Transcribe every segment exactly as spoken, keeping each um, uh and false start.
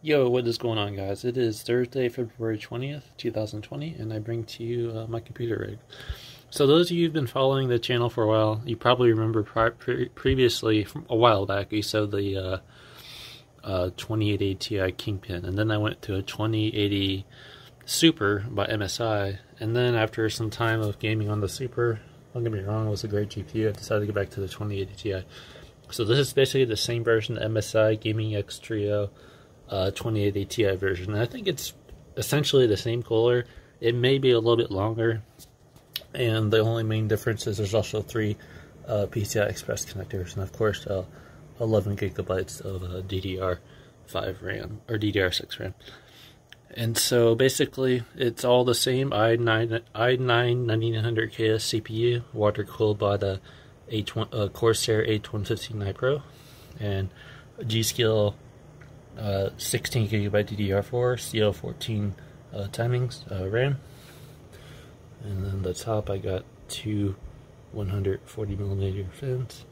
Yo, what is going on, guys? It is Thursday, February twentieth, two thousand twenty, and I bring to you uh, my computer rig. So those of you who've been following the channel for a while, you probably remember pri pre previously, from a while back, we sold the uh, uh, twenty eighty T I Kingpin, and then I went to a twenty eighty Super by M S I, and then after some time of gaming on the Super, don't get me wrong, it was a great G P U, I decided to go back to the twenty eighty T I. So this is basically the same version, the M S I Gaming X Trio, Uh, twenty eighty T I version, and I think it's essentially the same cooler. It may be a little bit longer, and the only main difference is there's also three uh, P C I Express connectors, and of course uh, eleven gigabytes of uh, D D R five RAM or D D R six RAM. And so basically it's all the same i nine i nine ninety-nine hundred K S C P U, water cooled by the H one, uh, Corsair H one fifteen i Pro, and G.Skill Uh, sixteen gigabyte D D R four, C L fourteen uh, timings uh, RAM, and then the top I got two one forty millimeter fins,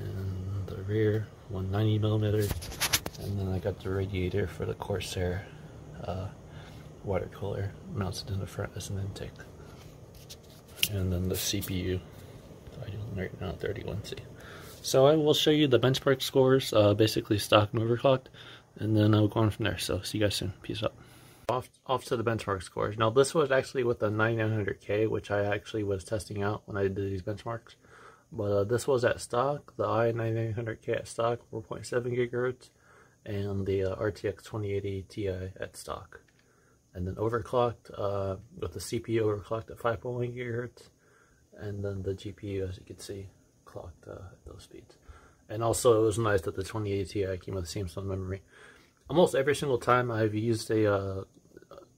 and the rear one ninety millimeter, and then I got the radiator for the Corsair uh, water cooler mounted in the front as an intake, and then the C P U I'm doing right now, thirty-one C. So I will show you the benchmark scores, uh, basically stock and overclocked, and then I'll go on from there. So see you guys soon. Peace out. Off, off to the benchmark scores. Now this was actually with the ninety-nine hundred K, which I actually was testing out when I did these benchmarks. But uh, this was at stock, the i nine nine hundred K at stock, four point seven gigahertz, and the uh, R T X twenty eighty T I at stock. And then overclocked, uh, with the C P U overclocked at five point one gigahertz, and then the G P U, as you can see, clocked uh, at those speeds. And also it was nice that the twenty eighty T I came with the Samsung memory. Almost every single time I've used a uh,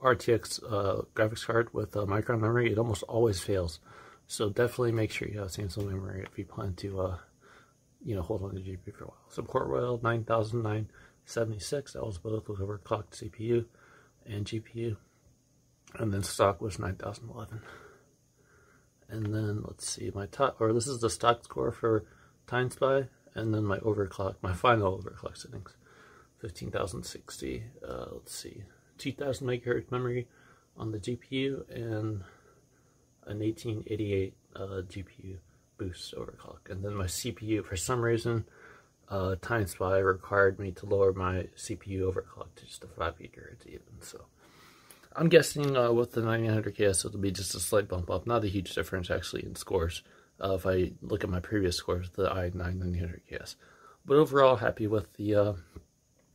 R T X uh, graphics card with a micron memory, it almost always fails. So definitely make sure you have Samsung memory if you plan to uh, you know, hold on to the G P U for a while. So Port Royal nine thousand nine hundred seventy-six, that was both with overclocked C P U and G P U. And then stock was nine thousand eleven. And then let's see, my top, or this is the stock score for Timespy, and then my overclock, my final overclock settings, fifteen thousand sixty, uh, let's see, two thousand megahertz memory on the G P U, and an eighteen eighty-eight uh, G P U boost overclock. And then my C P U, for some reason, uh, Timespy required me to lower my C P U overclock to just a five gigahertz even, so. I'm guessing uh, with the ninety-nine hundred K S it'll be just a slight bump up, not a huge difference actually in scores, uh, if I look at my previous scores, the i nine ninety-nine hundred K S. But overall, happy with the uh,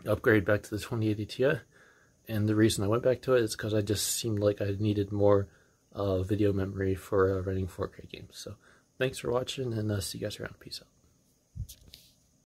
upgrade back to the twenty eighty T I, and the reason I went back to it is because I just seemed like I needed more uh, video memory for uh, running four K games. So thanks for watching, and uh, see you guys around. Peace out.